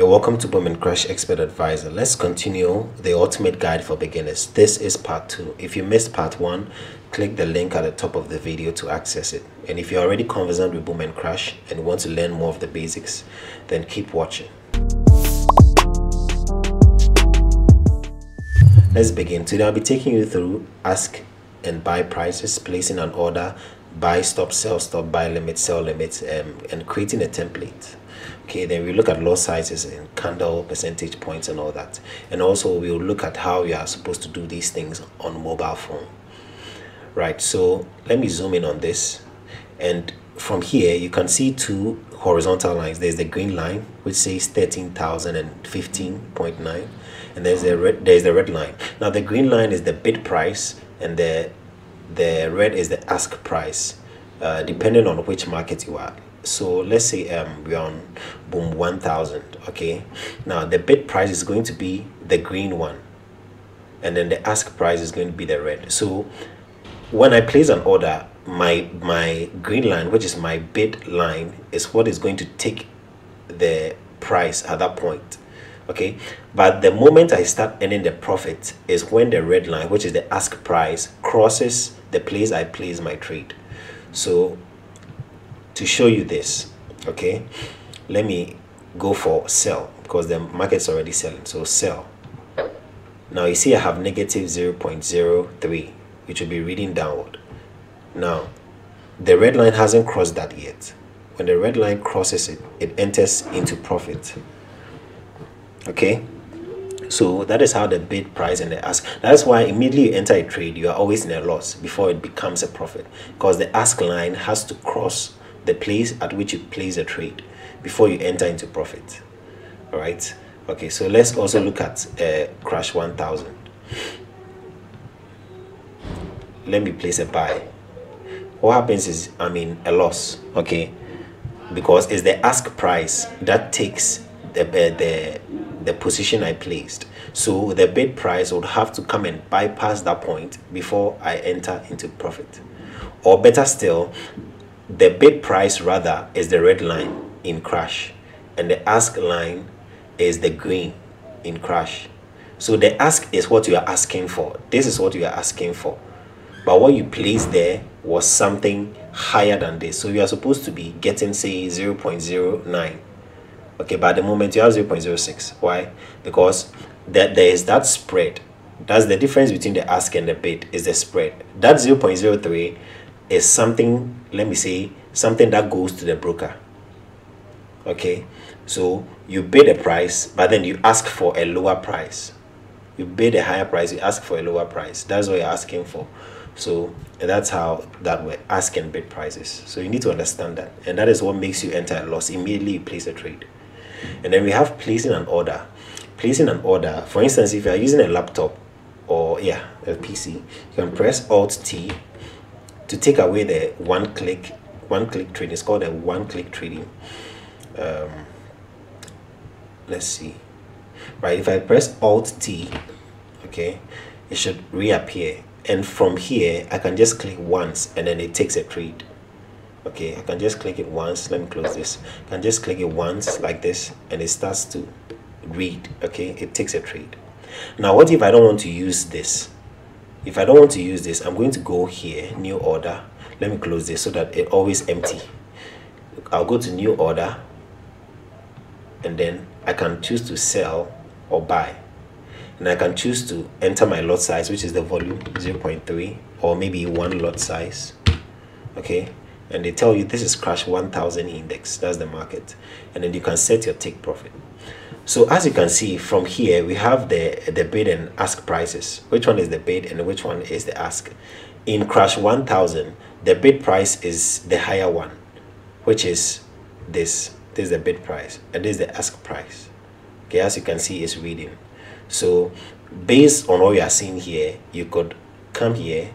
You're welcome to Boom and Crash Expert Advisor. Let's continue the ultimate guide for beginners. This is part 2. If you missed part 1, click the link at the top of the video to access it. And if you're already conversant with Boom and Crash and want to learn more of the basics, then keep watching. Let's begin. Today I'll be taking you through ask and buy prices, placing an order, buy stop, sell stop, buy limit, sell limit, and creating a template. Okay, then we look at lot sizes and candle percentage points and all that, and also we'll look at how you are supposed to do these things on mobile phone. Right, so let me zoom in on this, and from here you can see two horizontal lines. There's the green line which says 13,000 and 15.9, and there's the red line. Now the green line is the bid price, and the red is the ask price, depending on which market you are. So let's say we're on boom 1000. Okay, now the bid price is going to be the green one, and then the ask price is going to be the red. So when I place an order, my green line, which is my bid line, is what is going to take the price at that point. Okay, but the moment I start earning the profit is when the red line, which is the ask price, crosses the place I place my trade. So to show you this, okay, let me go for sell because the market's already selling. So sell. Now you see I have negative 0.03, which will be reading downward. Now the red line hasn't crossed that yet. When the red line crosses it, it enters into profit. Okay, so that is how the bid price and the ask. That's why immediately you enter a trade, you are always in a loss before it becomes a profit, because the ask line has to cross the place at which you place a trade before you enter into profit. All right, okay, so let's also look at Crash 1000. Let me place a buy. What happens is I'm in a loss, okay, because it's the ask price that takes the position I placed. So the bid price would have to come and bypass that point before I enter into profit. Or better still, the bid price rather is the red line in Crash, and the ask line is the green in Crash. So the ask is what you are asking for. This is what you are asking for, but what you placed there was something higher than this. So you are supposed to be getting, say, 0.09. Okay, but at the moment you have 0.06. Why? Because there is that spread. That's the difference between the ask and the bid, is the spread. That 0.03 is something, let me say, something that goes to the broker. Okay, so you bid a price, but then you ask for a lower price. You bid a higher price, you ask for a lower price. That's what you're asking for. So that's how that way ask and bid prices. So you need to understand that, and that is what makes you enter a loss. Immediately you place a trade. And then we have placing an order. Placing an order, for instance, if you are using a laptop or a PC, you can press Alt T to take away the one click trading. It's called a one click trading. Let's see. Right, if I press Alt T, okay, it should reappear. And from here I can just click once and then it takes a trade. Okay, I can just click it once. Let me close this. I can just click it once like this and it starts to read. Okay, it takes a trade. Now what if I don't want to use this? If I don't want to use this, I'm going to go here, new order. Let me close this so that it always empty. I'll go to new order, and then I can choose to sell or buy. And I can choose to enter my lot size, which is the volume, 0.3, or maybe one lot size. Okay, and they tell you this is Crash 1000 index. That's the market. And then you can set your take profit. So as you can see from here, we have the bid and ask prices. Which one is the bid and which one is the ask? In Crash 1000, the bid price is the higher one, which is this. This is the bid price and this is the ask price. Okay, as you can see, it's reading. So based on what you are seeing here, you could come here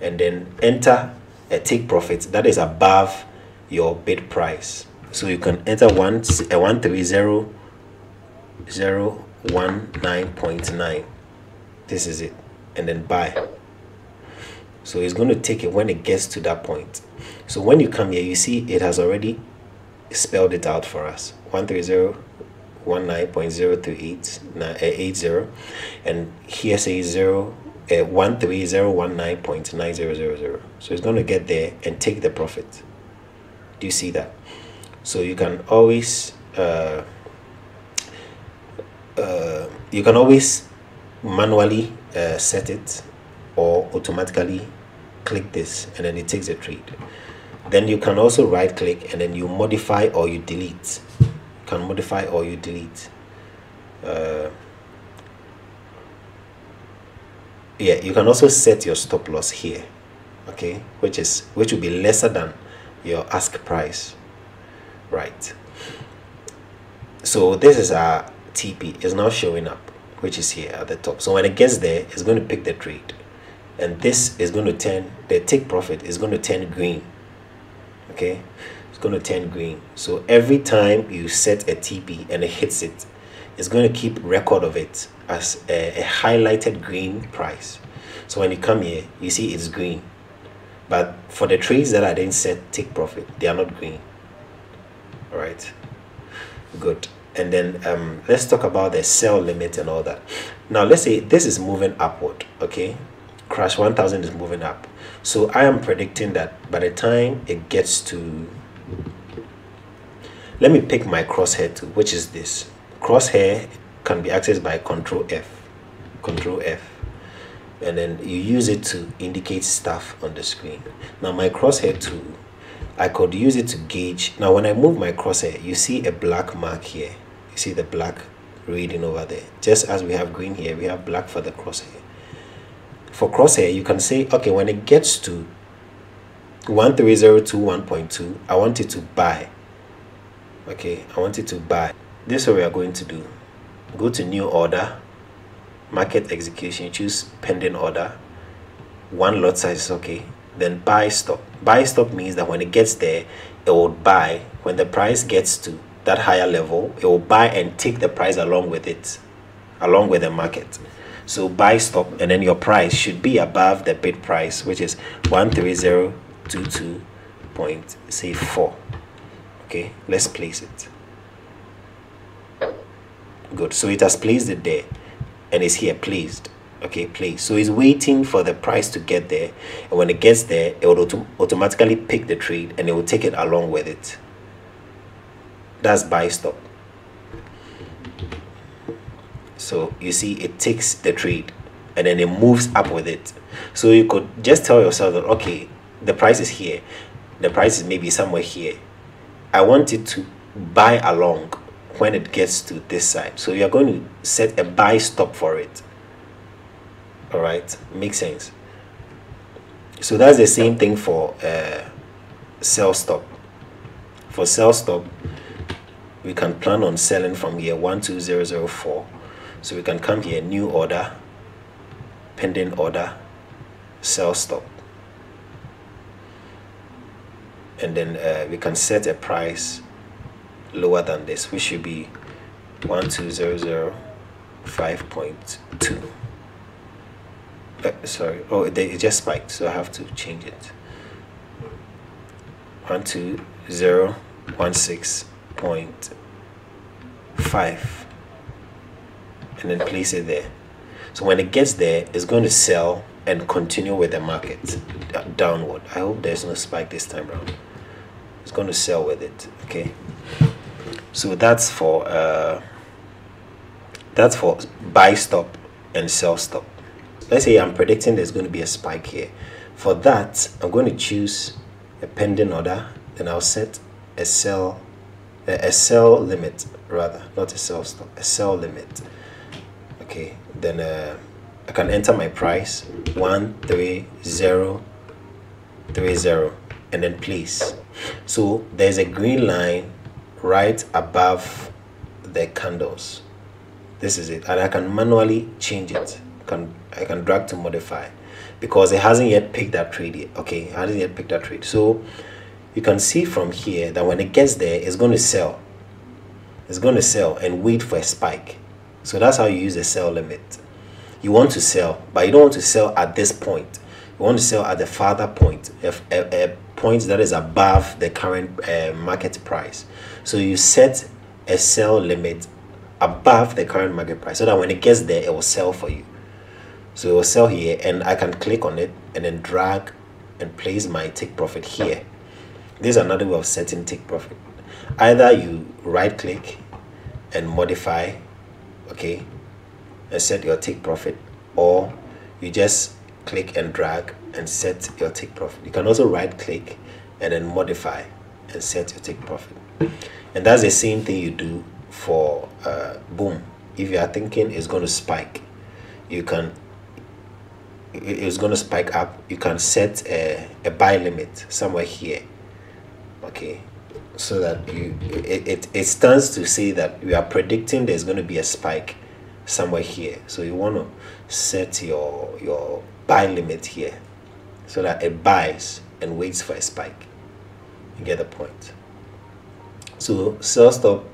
and then enter a take profit that is above your bid price. So you can enter 130,019.9. This is it, and then buy. So it's going to take it when it gets to that point. So when you come here, you see it has already spelled it out for us, 130 19.02880, and here says 13019.9000. So it's going to get there and take the profit. Do you see that? So you can always manually set it or automatically click this, and then it takes a trade. Then you can also right click and then you modify or you delete. You can modify or you delete. Yeah, you can also set your stop loss here, okay, which will be lesser than your ask price, right? So this is our TP. It's now showing up, which is here at the top. So when it gets there, it's going to pick the trade, and this is going to turn, the take profit is going to turn green. Okay, it's going to turn green. So every time you set a TP and it hits it, it's going to keep record of it as a highlighted green price. So when you come here, you see it's green, but for the trades that I didn't set take profit, they are not green. All right, good. And then let's talk about the sell limit and all that. Now let's say this is moving upward. Okay, Crash 1000 is moving up. So I am predicting that by the time it gets to, let me pick my crosshair too, which is this. Crosshair can be accessed by Control F, and then you use it to indicate stuff on the screen. Now my crosshair too, I could use it to gauge. Now when I move my crosshair, you see a black mark here. You see the black reading over there. Just as we have green here, we have black for the crosshair. For crosshair, you can say, okay, when it gets to 13021.2, I want it to buy. Okay, I want it to buy. This is what we are going to do. Go to new order, market execution, choose pending order, one lot size is okay. Then buy stop. Buy stop means that when it gets there, it will buy. When the price gets to that higher level, it will buy and take the price along with it, along with the market. So buy stop, and then your price should be above the bid price, which is 13022.4. Okay, let's place it. Good. So it has placed it there, and it's here placed. Okay, placed. So it's waiting for the price to get there, and when it gets there, it will automatically pick the trade and it will take it along with it. That's buy stop. So you see it takes the trade and then it moves up with it. So you could just tell yourself that, okay, the price is here, the price is maybe somewhere here, I want it to buy along when it gets to this side. So you're going to set a buy stop for it. All right, makes sense. So that's the same thing for sell stop. For sell stop, we can plan on selling from here 12004. So we can come here, new order, pending order, sell stop. And then we can set a price lower than this, which should be 12005.2. Sorry, oh, it just spiked, so I have to change it. 12016.5. and then place it there. So when it gets there, it's going to sell and continue with the market downward. I hope there's no spike this time around. It's going to sell with it. Okay, so that's for buy stop and sell stop. Let's say I'm predicting there's going to be a spike here. For that, I'm going to choose a pending order, and I'll set a sell limit. Okay, then I can enter my price 13030 and then place. So there's a green line right above the candles. This is it, and I can manually change it. I can drag to modify, because it hasn't yet picked that trade yet. Okay, it hasn't yet picked that trade. So you can see from here that when it gets there, it's going to sell. It's going to sell and wait for a spike. So that's how you use the sell limit. You want to sell, but you don't want to sell at this point. You want to sell at the farther point, a point that is above the current market price. So you set a sell limit above the current market price, so that when it gets there, it will sell for you. So it will sell here, and I can click on it and then drag and place my take profit here. This is another way of setting take profit. Either you right click and modify, okay, and set your take profit, or you just click and drag and set your take profit. You can also right click and then modify and set your take profit. And that's the same thing you do for boom. If you are thinking it's going to spike, you can, it's going to spike up, you can set a buy limit somewhere here, okay, so that you it stands to say that we are predicting there's going to be a spike somewhere here. So you want to set your buy limit here so that it buys and waits for a spike. You get the point. So sell stop,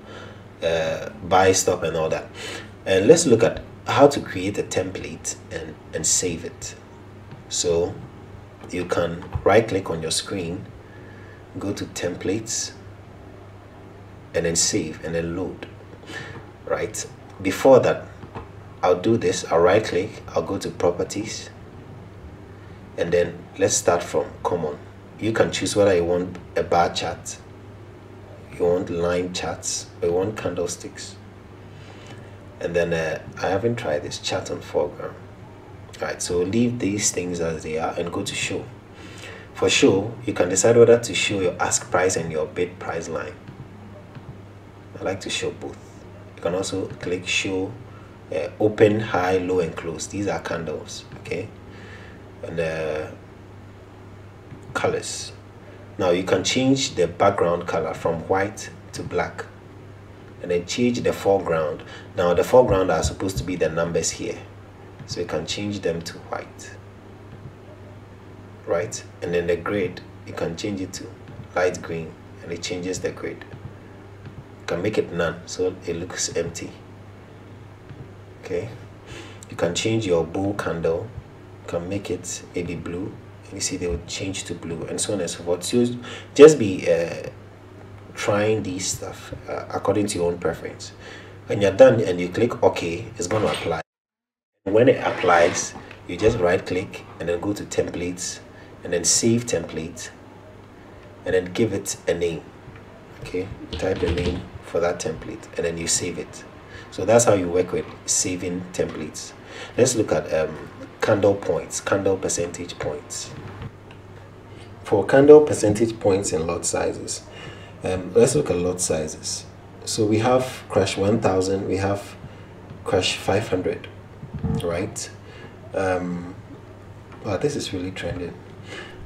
buy stop, and all that. And let's look at how to create a template and save it. So you can right click on your screen, go to templates, and then save and then load. Right, before that, I'll do this. I'll right click, I'll go to properties, and then let's start from common. You can choose whether you want a bar chart, you want line charts, or you want candlesticks. And then I haven't tried this chart on foreground. All right, so leave these things as they are and go to show. For show, you can decide whether to show your ask price and your bid price line. I like to show both. You can also click show open, high, low, and close. These are candles, okay? And colors. Now you can change the background color from white to black, and then change the foreground. Now the foreground are supposed to be the numbers here, so you can change them to white, right? And then the grid, you can change it to light green, and it changes the grid. You can make it none, so it looks empty, okay? You can change your bull candle, you can make it maybe blue, and you see they will change to blue, and so on and so forth. So just be trying these stuff according to your own preference. When you're done and you click OK, it's going to apply. When it applies, you just right click and then go to templates and then save template and then give it a name. Okay, type the name for that template and then you save it. So that's how you work with saving templates. Let's look at candle points, candle percentage points. For candle percentage points and lot sizes, let's look at lot sizes. So we have Crash 1000, we have Crash 500, right? Wow, this is really trending.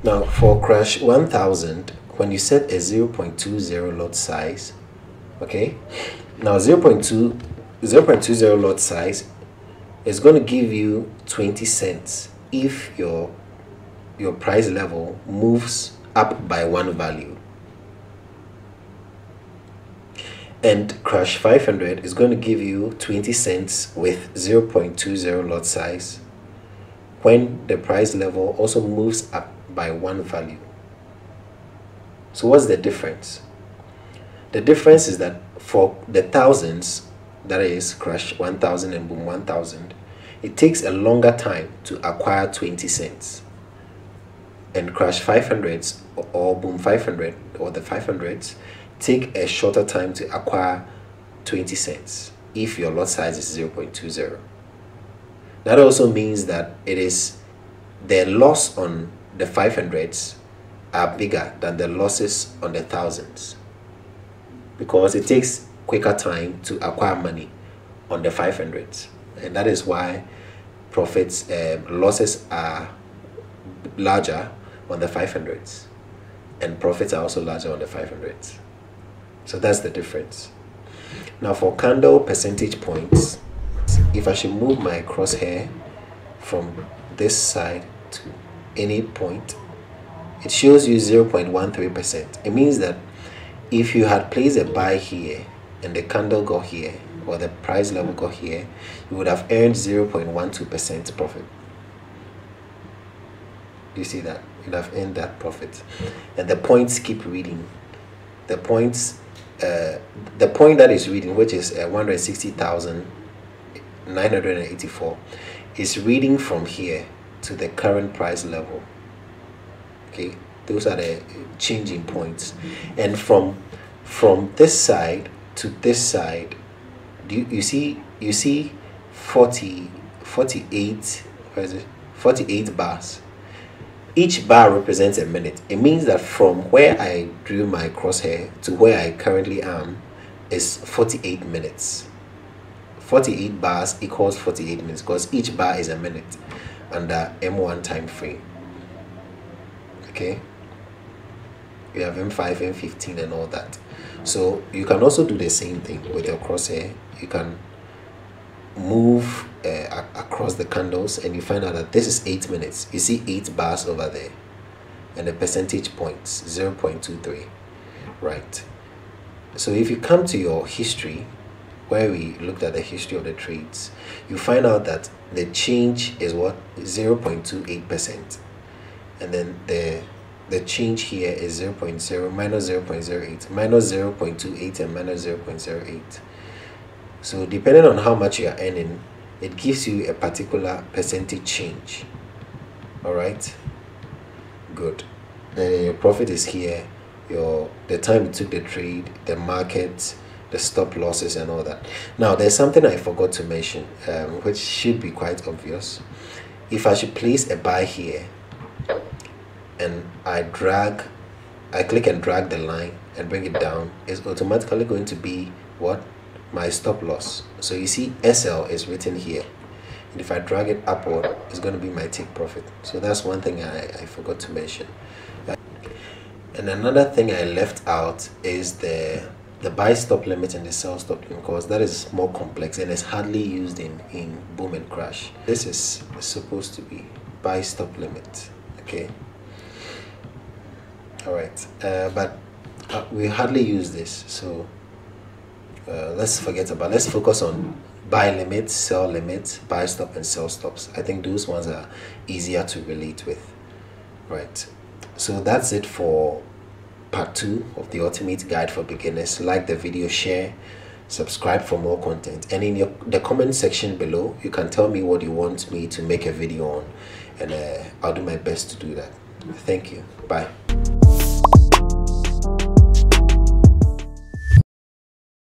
Now for Crash 1000, when you set a 0.20 lot size, okay? Now 0.20 lot size is going to give you 20 cents if your price level moves up by one value. And Crash 500 is going to give you 20 cents with 0.20 lot size when the price level also moves up by one value. So what's the difference? The difference is that for the thousands, that is Crash 1000 and Boom 1000, it takes a longer time to acquire 20 cents. And Crash 500s or Boom 500 or the 500s take a shorter time to acquire 20 cents if your lot size is 0.20. That also means that it is the loss on the 500s are bigger than the losses on the thousands, because it takes quicker time to acquire money on the 500s, and that is why profits losses are larger on the 500s and profits are also larger on the 500s. So that's the difference. Now for candle percentage points, if I should move my crosshair from this side to any point, it shows you 0.13%. It means that if you had placed a buy here and the candle got here or the price level got here, you would have earned 0.12% profit. You see that? You'd have earned that profit. And the points keep reading. The points the point that is reading, which is 160,984, is reading from here to the current price level. Okay, those are the changing points. And from this side to this side, do you see 48, where is it? 48 bars. Each bar represents a minute. It means that from where I drew my crosshair to where I currently am is 48 minutes. 48 bars equals 48 minutes because each bar is a minute under M1 time frame. Okay, you have M5, M15 and all that. So you can also do the same thing with your crosshair. You can move across the candles and you find out that this is 8 minutes. You see 8 bars over there and the percentage points 0.23, right? So if you come to your history, where we looked at the history of the trades, you find out that the change is what? 0.28%, and then the change here is 0.0 minus 0.08 minus 0.28 and minus 0.08. So depending on how much you are earning, it gives you a particular percentage change. All right, good. And your profit is here, the time you took the trade, the market, the stop losses and all that. Now there's something I forgot to mention, which should be quite obvious. If I should place a buy here and I click and drag the line and bring it down, it's automatically going to be what? My stop loss. So you see SL is written here, and if I drag it upward, it's going to be my take profit. So that's one thing I forgot to mention. And another thing I left out is the buy stop limit and the sell stop limit, because that is more complex and it's hardly used in boom and crash. This is supposed to be buy stop limit. Okay, all right, but we hardly use this, so let's forget about it. Let's focus on buy limit, sell limit, buy stop and sell stops. I think those ones are easier to relate with, right? So that's it for part 2 of the ultimate guide for beginners. Like the video, share, subscribe for more content, and in the comment section below you can tell me what you want me to make a video on, and I'll do my best to do that. Thank you. Bye.